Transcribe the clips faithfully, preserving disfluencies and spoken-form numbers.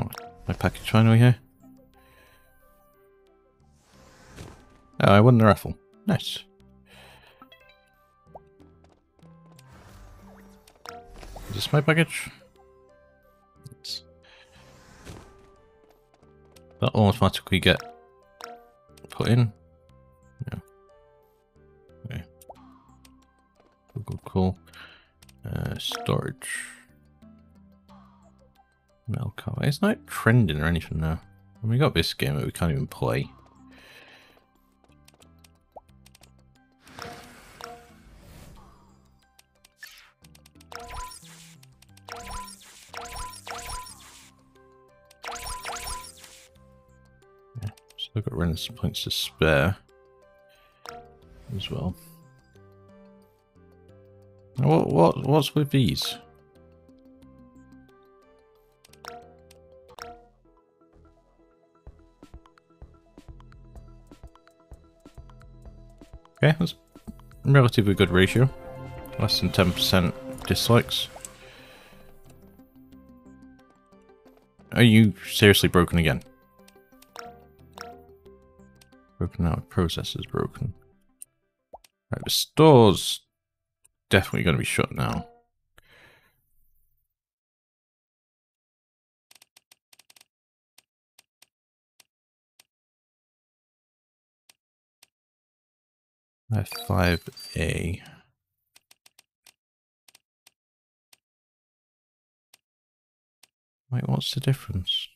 Alright, no package finally here. Oh, I won the raffle. Nice. Is this my package? It's... That will automatically get put in. No. Okay. Cool, cool, cool. Uh, storage. Metal cover. It's not trending or anything now. We got this game that we can't even play. Yeah, so I've got Renaissance points to spare as well. What what what's with these? Okay, that's a relatively good ratio. Less than ten percent dislikes. Are you seriously broken again? Broken out. Process is broken. Right, the store's definitely going to be shut now. F five A. Wait, what's the difference?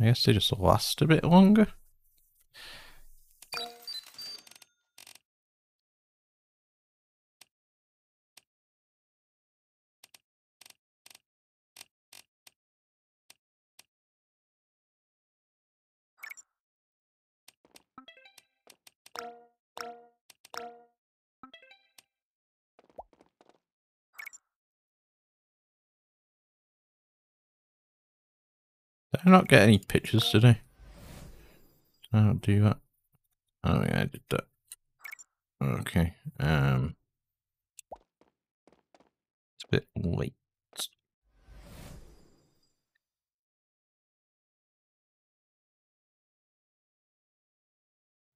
I guess they just last a bit longer. Did I not get any pictures today? Did I not do that? Oh yeah, I did that. Okay. Um, it's a bit late.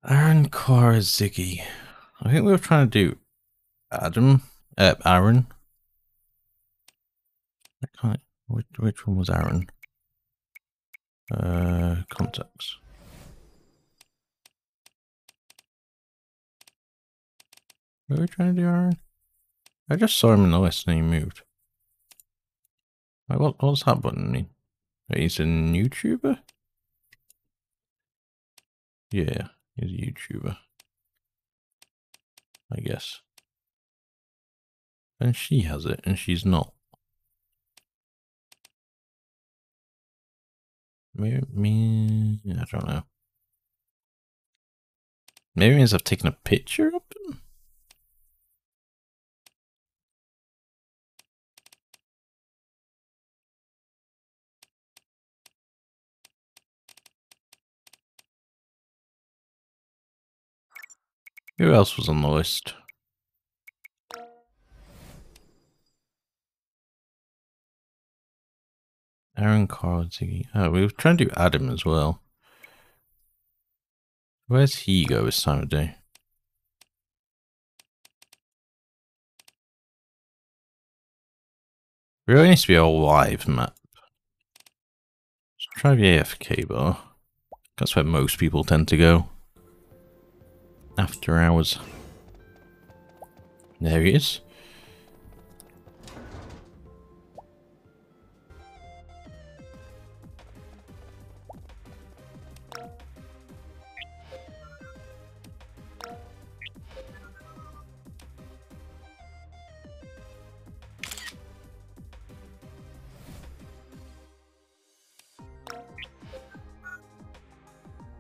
Aaron Cora Ziggy. I think we were trying to do Adam. Uh, Aaron. I can't. Which, which one was Aaron? Uh, contacts. What are we trying to do, Aaron? I just saw him in the list and he moved. Wait, what, what's that button mean? Wait, he's a new YouTuber? Yeah, he's a YouTuber. I guess. And she has it and she's not. Maybe, me, I don't know. Maybe it means I've taken a picture of them? Who else was on the list? Aaron Carl Ziggy. Oh, we were trying to do Adam as well. Where's he go this time of day? Really needs to be a live map. Let's try the A F K bar. That's where most people tend to go. After hours. There he is.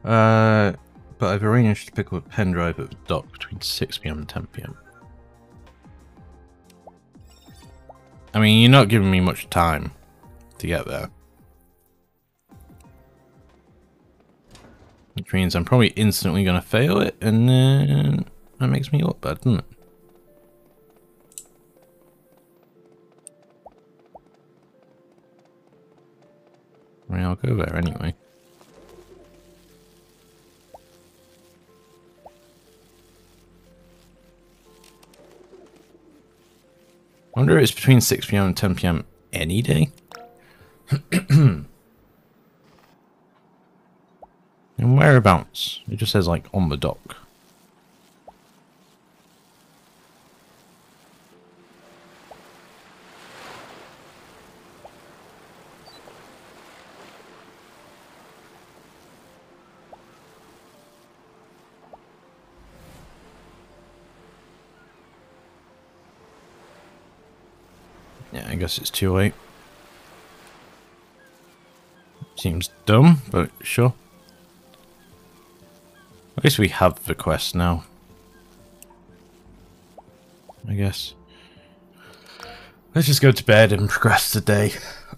Uh, but I've arranged to pick up a pen drive at the dock between six p m and ten p m. I mean, you're not giving me much time to get there. Which means I'm probably instantly going to fail it, and then that makes me look bad, doesn't it? I mean, I'll go there anyway. I wonder if it's between six p m and ten p m any day. And whereabouts? It just says like on the dock. Yeah, I guess it's too late. Seems dumb, but sure. At least we have the quest now, I guess. Let's just go to bed and progress the day.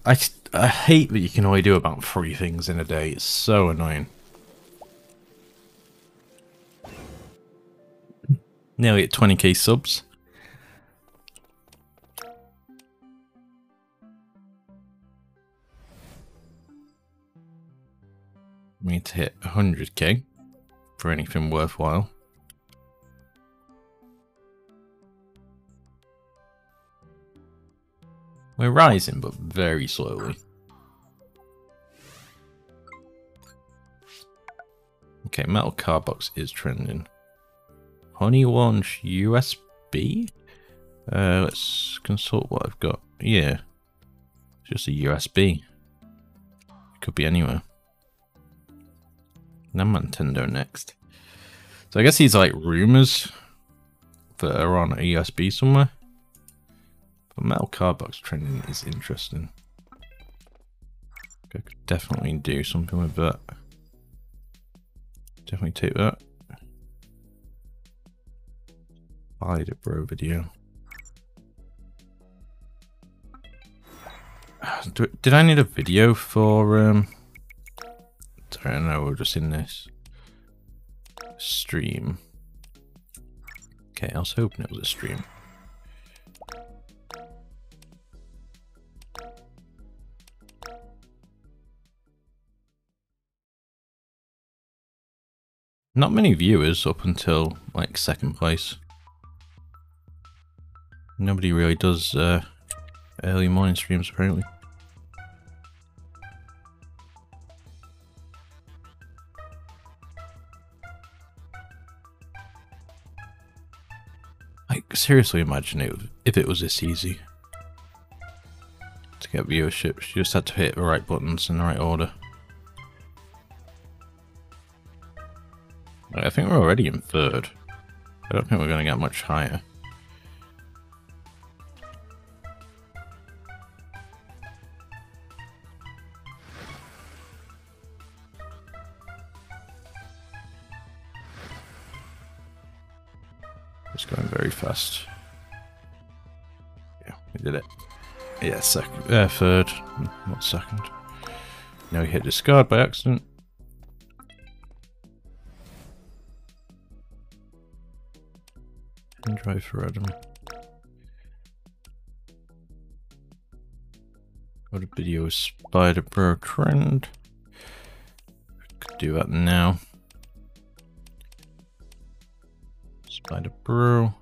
I, I hate that you can only do about three things in a day. It's so annoying. Nearly at twenty K subs. We need to hit one hundred K for anything worthwhile. We're rising, but very slowly. Okay, metal card box is trending. Honey launch U S B? Uh, let's consult what I've got. Yeah, it's just a U S B. It could be anywhere. Then Nintendo next. So I guess these are like rumors that are on a U S B somewhere. But metal card box trending is interesting. I could definitely do something with that. Definitely take that. Buy the bro video. Do, did I need a video for um? I don't know, we're just in this stream. Okay, I was hoping it was a stream. Not many viewers up until like second place. Nobody really does uh, early morning streams apparently. Seriously, imagine it if it was this easy to get viewership. You just had to hit the right buttons in the right order. I think we're already in third. I don't think we're going to get much higher. Going very fast. Yeah, we did it. Yeah, second. Uh, third. Not second. Now we hit discard by accident. And drive for Adam. Got a video of Spider Bro trend. Could do that now. Find a brew.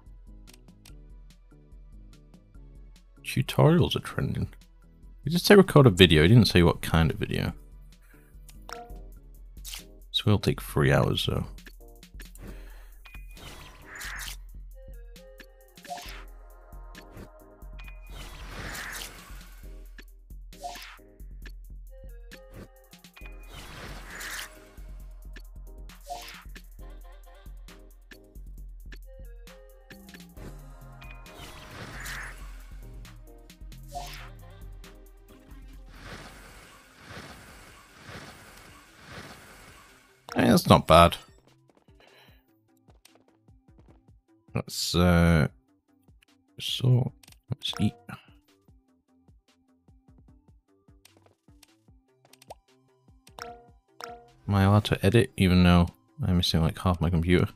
Tutorials are trending. We just say record a video. It didn't say what kind of video. So we'll take three hours though. That's not bad. Let's uh so let's eat. Am I allowed to edit even though I'm missing like half my computer?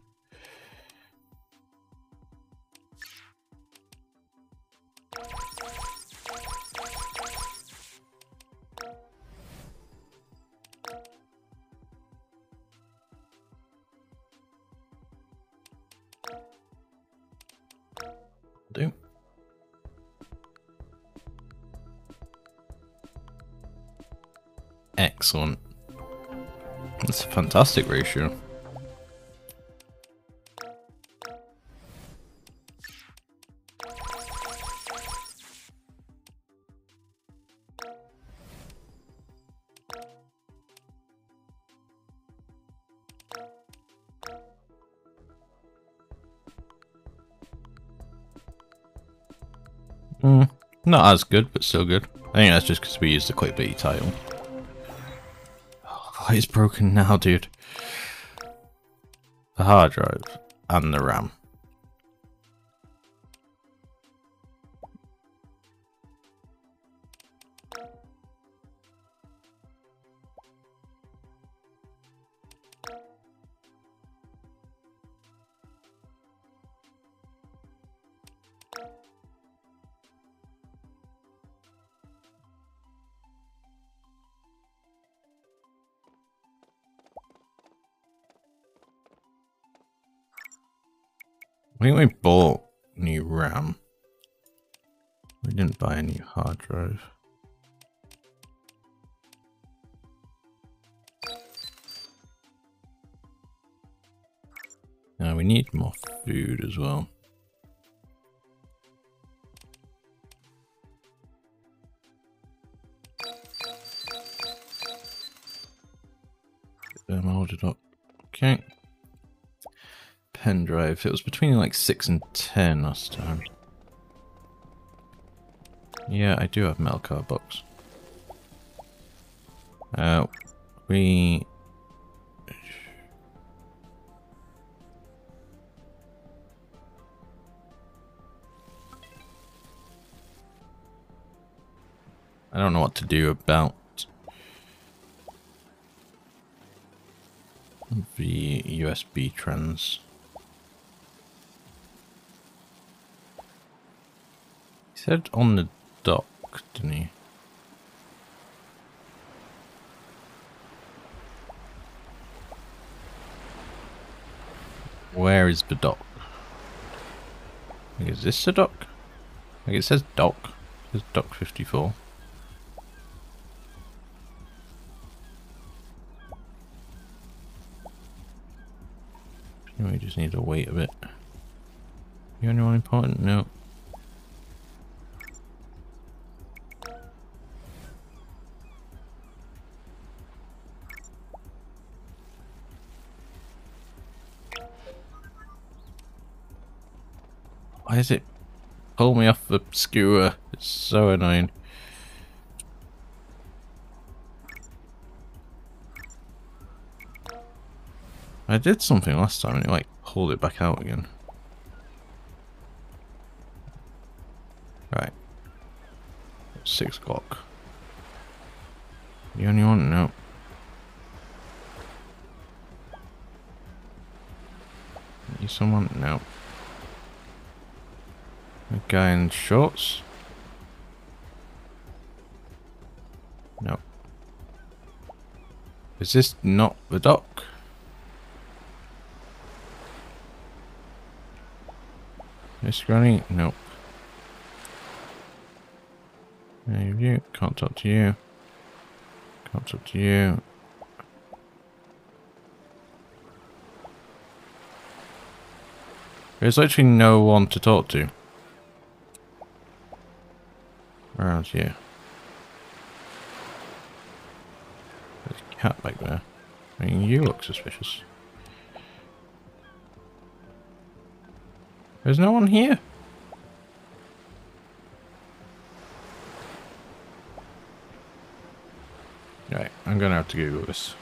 Excellent. That's a fantastic ratio. Mm, not as good, but still good. I think that's just because we used the clickbait title. It's broken now, dude. The hard drive and the RAM. I think we bought new RAM. We didn't buy a new hard drive. Now we need more food as well. Get them ordered up. Okay. Pen drive. It was between like six and ten last time. Yeah, I do have metal card box. Uh, we I don't know what to do about the U S B trends. He said on the dock, didn't he? Where is the dock? Like, is this the dock? Like, it says dock. It says dock fifty-four. We just need to wait a bit. You anyone important? No. Why is it pull me off the skewer? It's so annoying. I did something last time and it like pulled it back out again. Right. Six o'clock. You only want to know. You someone? No. A guy in shorts? No. Is this not the dock? Miss Granny? Nope. Any of you? Can't talk to you. Can't talk to you. There's literally no one to talk to. Around here. There's a cat back there. I mean, you look suspicious. There's no one here. Right, I'm gonna have to Google this.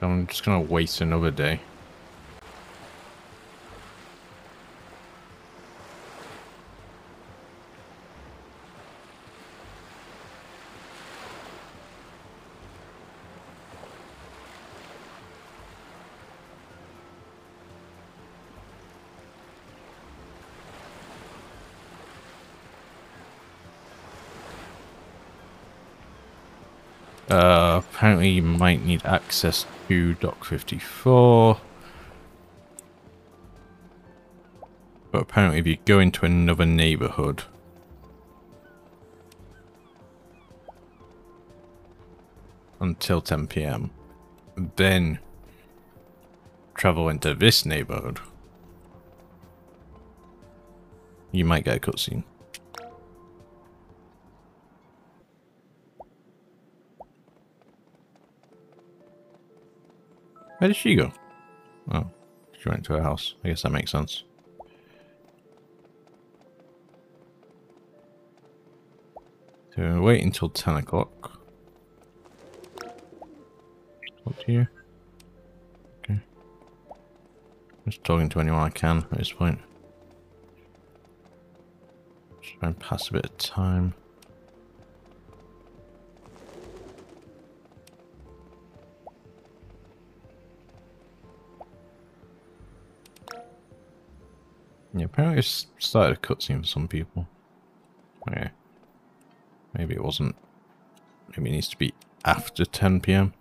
I'm just gonna waste another day. Uh, apparently you might need access to Dock fifty-four. But apparently if you go into another neighborhood. Until ten p m. Then travel into this neighborhood. You might get a cutscene. Where did she go? Oh, she went to her house. I guess that makes sense. So wait until ten o'clock. Up to you. Okay. I'm just talking to anyone I can at this point. Just try and pass a bit of time. Yeah, apparently it's started a cutscene for some people. Okay. Maybe it wasn't. Maybe it needs to be after ten p m.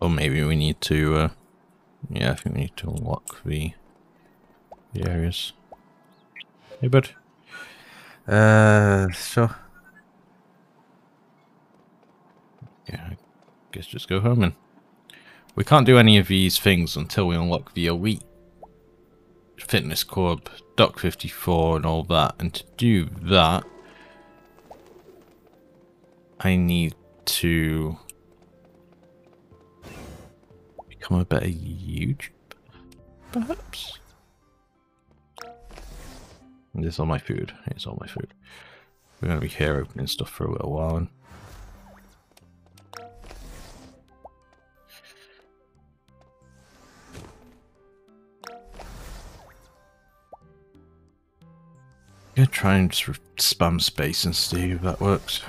Or maybe we need to, uh, yeah, I think we need to unlock the, the areas. Hey, bud. Uh, so. Yeah, I guess just go home and. We can't do any of these things until we unlock the Elite Fitness Club, Dock fifty-four and all that. And to do that, I need to become a better YouTuber, perhaps? And this is all my food. It's all my food. We're going to be here opening stuff for a little while. And I'm gonna try and just spam space and see if that works.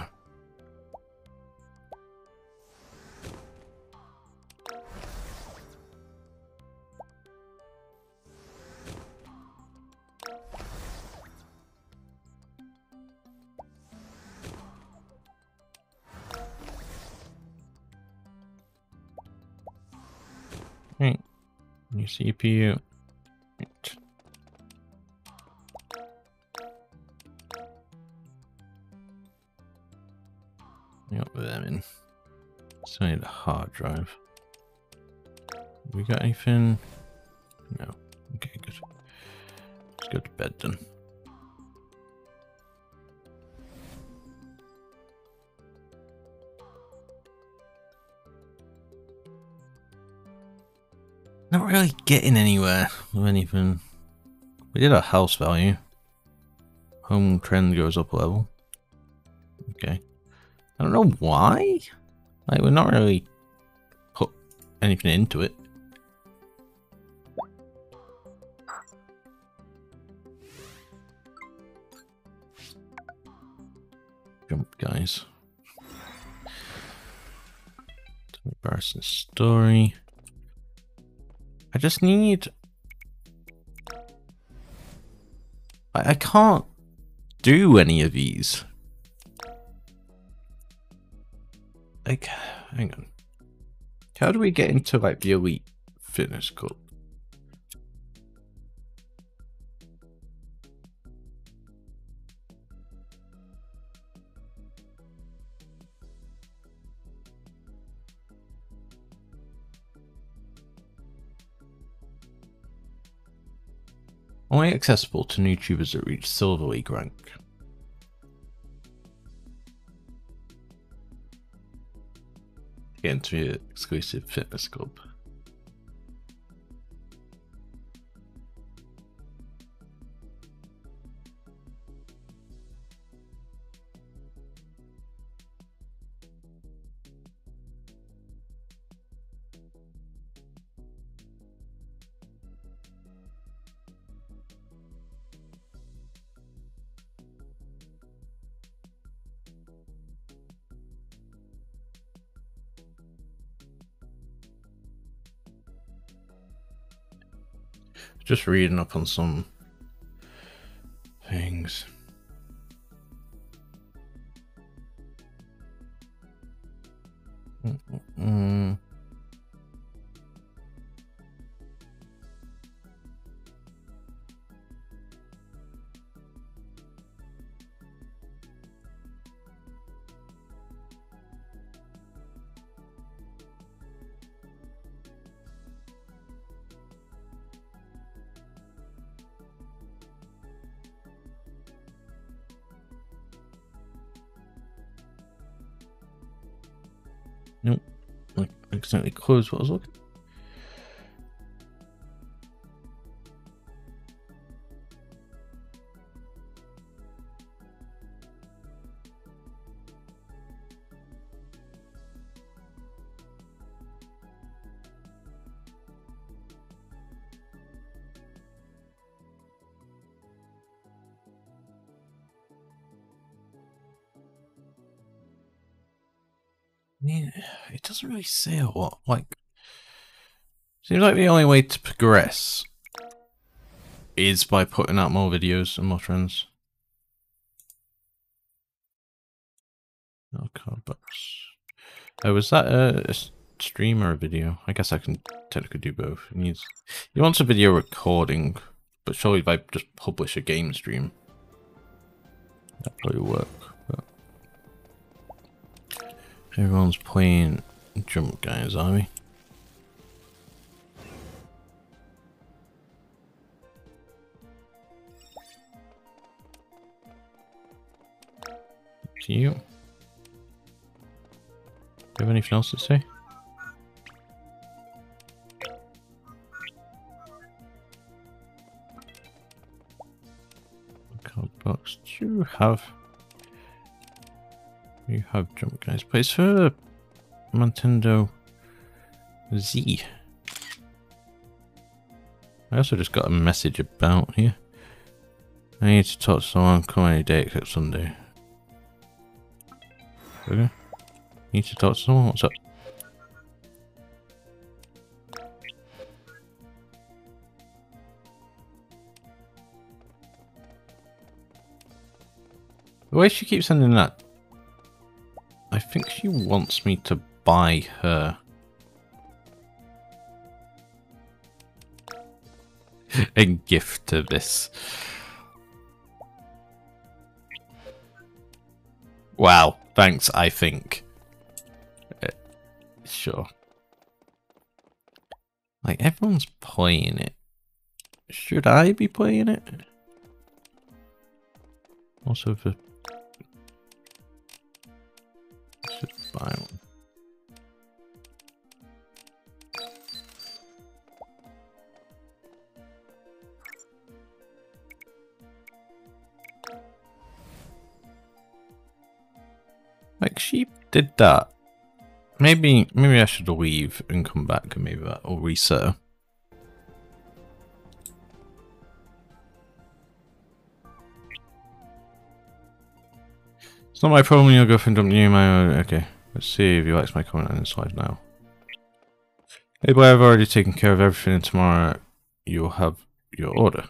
Right, new C P U. Right. Got them in. Still need a hard drive. We got anything? No. Okay, good. Let's go to bed then. Not really getting anywhere with anything. We did our house value. Home trend goes up a level. Okay. I don't know why. Like, we're not really put anything into it. Jump, guys. It's an embarrassing story. I just need. I, I can't do any of these. Like, hang on. How do we get into like the Elite Fitness Club? Only accessible to new tubers that reach Silver League rank. Get into the exclusive fitness club. Just reading up on some things. Mm-mm-mm. Nope, I accidentally closed what I was looking at. Yeah, it doesn't really say a lot. Like, seems like the only way to progress is by putting out more videos and more trends. Oh, card box. Oh, was that a, a stream or a video? I guess I can technically do both. It needs, you want a video recording, but surely if I just publish a game stream, that probably will work. Everyone's playing Jump Guys, are we? To you. Do you have anything else to say? What card box do you have? You have Jump Guys. Plays for Nintendo Z. I also just got a message about here. I need to talk to someone. Come any day except Sunday. Okay. Need to talk to someone. What's up? Why does she keep sending that? I think she wants me to buy her. A gift her this. Wow, thanks, I think. Uh, sure. Like, everyone's playing it. Should I be playing it? Also for... buy one. Like, she did that. Maybe, maybe I should leave and come back, and maybe that will reset her. It's not my problem. Your girlfriend dumped you. My okay. Let's see if he likes my comment on this live now. Hey boy, I've already taken care of everything and tomorrow you'll have your order.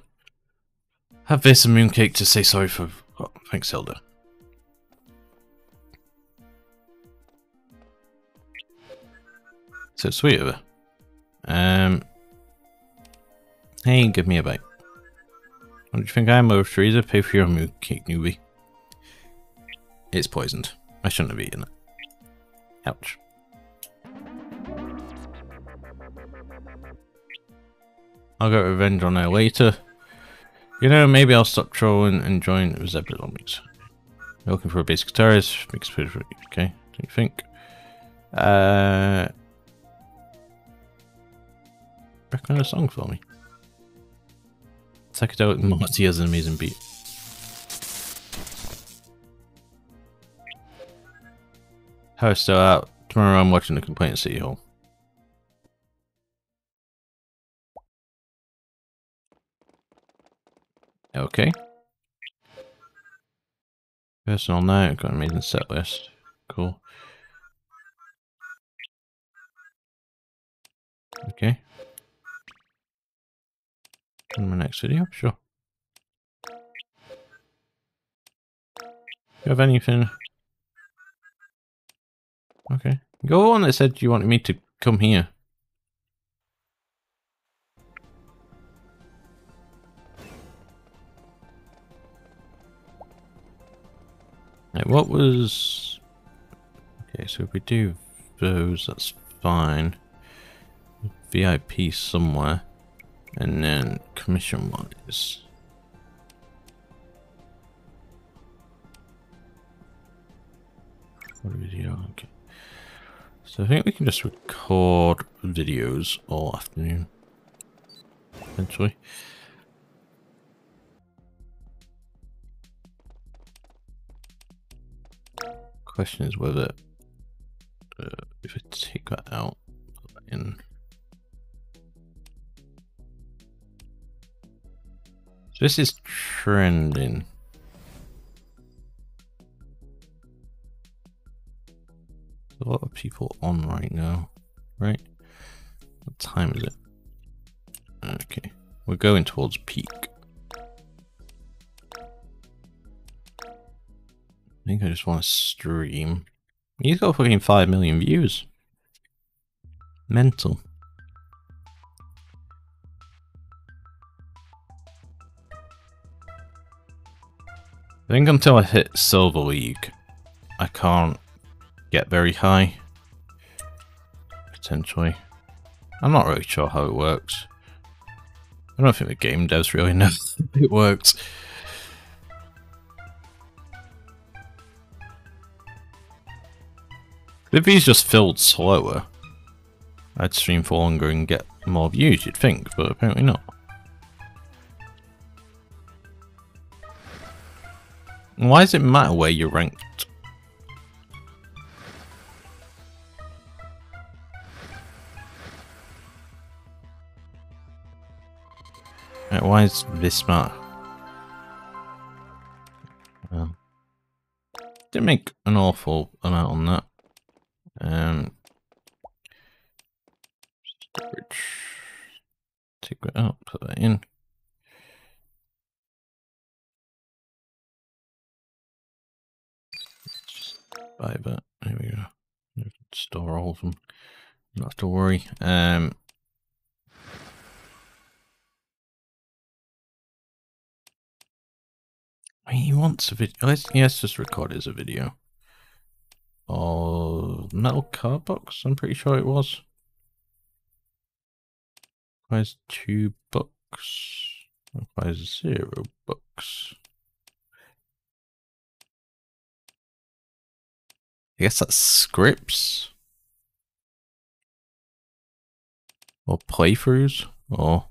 Have this and mooncake to say sorry for... Oh, thanks, Hilda. So sweet of her. Um, hey, give me a bite. What do you think I am, over Teresa? Pay for your mooncake, newbie. It's poisoned. I shouldn't have eaten it. Ouch. I'll get revenge on her later. You know, maybe I'll stop trolling and join Zebra Zombies. You're looking for a basic guitarist, makes pretty okay, don't you think? Uh recommend a song for me. Psychedelic Marty has an amazing beat. How is still out? Tomorrow I'm watching the complaint at City Hall. Okay. Personal note, got an amazing set list. Cool. Okay. in my next video, sure. Do you have anything? Okay. Go on that said you wanted me to come here. Now, what was... Okay, so if we do those, that's fine. V I P somewhere. And then commission wise. What video? Okay. So I think we can just record videos all afternoon. Eventually. Question is whether uh, if I take that out, put that in. So this is trending. There's a lot of people on right now, right? What time is it? Okay, we're going towards peak. I think I just want to stream. He's got fucking five million views. Mental. I think until I hit Silver League, I can't get very high. Potentially. I'm not really sure how it works. I don't think the game devs really know it works. If he's just filled slower, I'd stream for longer and get more views, you'd think, but apparently not. And why does it matter where you're ranked? Right, why is this matter? Well, didn't make an awful amount on that. Um, take that out, put that in. Just buy that. There we go. Store all of them. Not have to worry. Um, he wants a video. Let's yes, just record it as a video. Oh, metal card box, I'm pretty sure it was. Requires two bucks. Requires zero bucks. I guess that's scripts. Or playthroughs. Or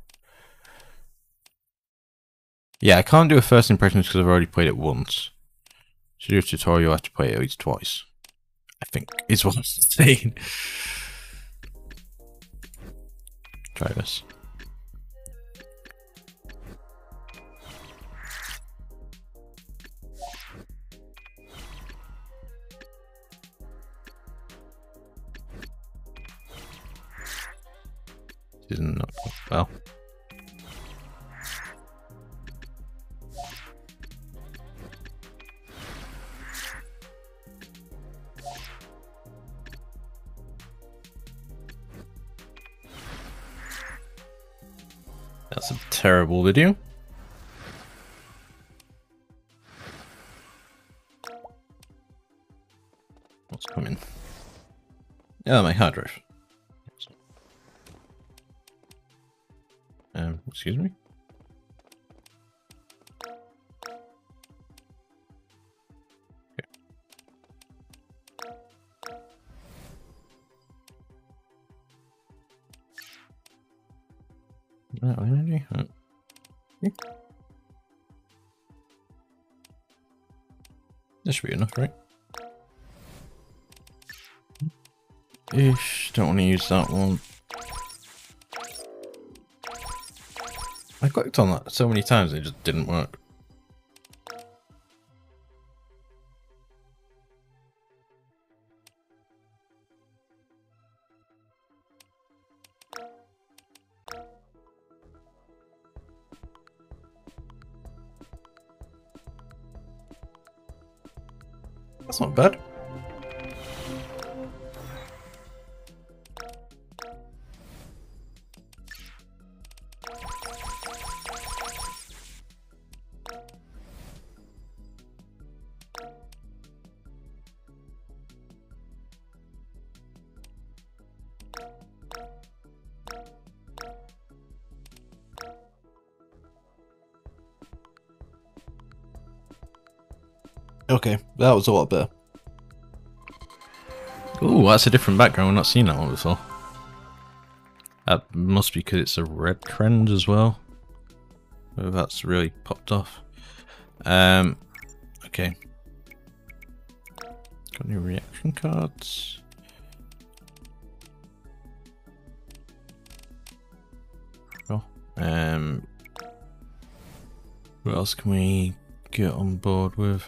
yeah, I can't do a first impression because I've already played it once. To do a tutorial I have to play it at least twice. I think is what I'm saying. Try this. This is not well. That's a terrible video. What's coming? Oh, my hard drive. Um, excuse me. Metal energy. Oh. Okay. This should be enough, right? Ish, don't want to use that one. I clicked on that so many times and it just didn't work. That's not bad. Okay, that was a lot better. Ooh, that's a different background. We've not seen that one before. That must be because it's a red trend as well. Oh, that's really popped off. Um, okay. Got any reaction cards? Cool. Um, what else can we get on board with?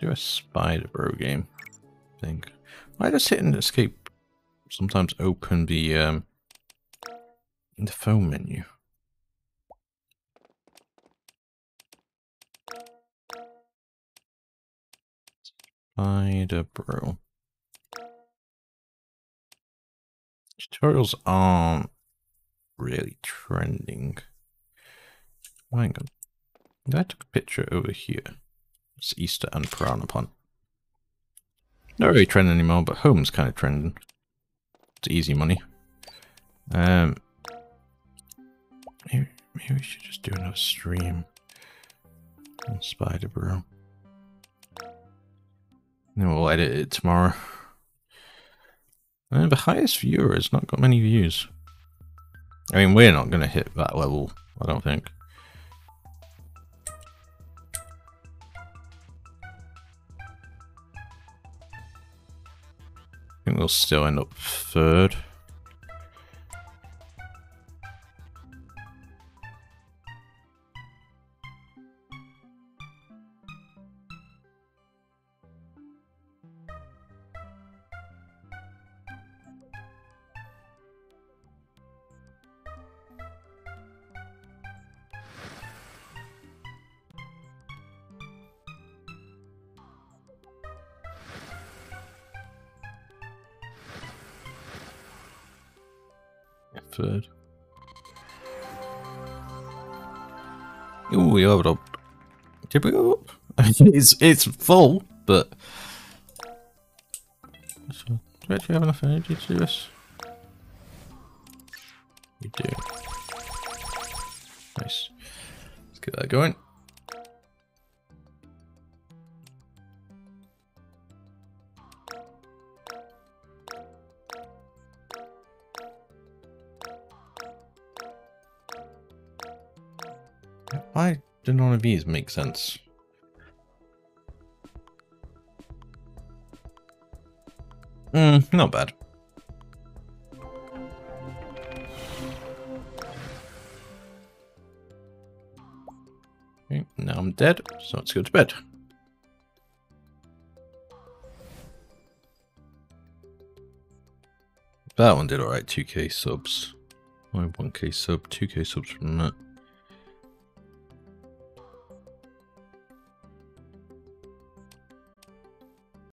Do a spider bro game, I think. I just hit and escape. Sometimes open the um, the phone menu. Spider bro. Tutorials aren't really trending. Oh, hang on. I took a picture over here. It's Easter and Piranha Plant. Not really trending anymore, but home's kind of trending. It's easy money. Um, maybe, maybe we should just do another stream on Spider Bro. Then we'll edit it tomorrow. And the highest viewer has not got many views. I mean, we're not going to hit that level, I don't think. I think we'll still end up third. Third. Ooh, we leveled up. Did we go up? it's it's full, but do we actually have enough energy to do this? We do. Nice. Let's get that going. Why do none of these make sense? Mm, not bad. Okay, now I'm dead, so let's go to bed. That one did alright, two K subs. Only one K sub, two K subs from that.